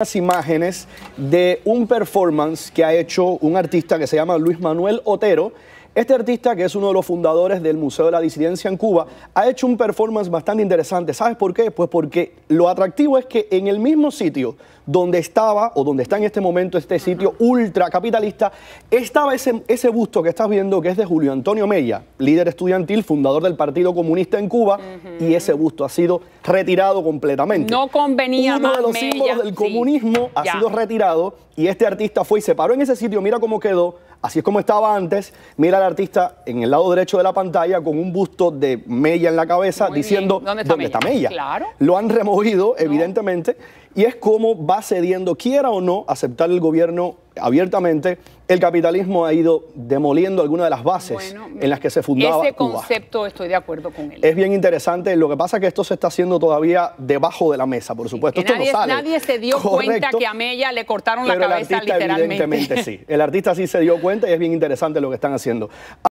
Las imágenes de un performance que ha hecho un artista que se llama Luis Manuel Otero. Este artista, que es uno de los fundadores del Museo de la Disidencia en Cuba, ha hecho un performance bastante interesante. ¿Sabes por qué? Pues porque lo atractivo es que en el mismo sitio donde estaba, o donde está en este momento este sitio ultracapitalista, estaba ese busto que estás viendo, que es de Julio Antonio Mella, líder estudiantil, fundador del Partido Comunista en Cuba, y ese busto ha sido retirado completamente. No convenía más Mella. Uno de los símbolos del comunismo ha sido retirado, y este artista fue y se paró en ese sitio. Mira cómo quedó. Así es como estaba antes. Mira al artista en el lado derecho de la pantalla con un busto de Mella en la cabeza diciendo, ¿dónde está Mella? Claro. Lo han removido, evidentemente, y es como va cediendo, quiera o no, aceptar el gobierno abiertamente. El capitalismo ha ido demoliendo algunas de las bases en las que se fundaba ese concepto. Cuba. Estoy de acuerdo con él. Es bien interesante. Lo que pasa es que esto se está haciendo todavía debajo de la mesa, por supuesto. Esto nadie, no sale. Nadie se dio cuenta que a Mella le cortaron la cabeza literalmente. El artista sí se dio cuenta y es bien interesante lo que están haciendo.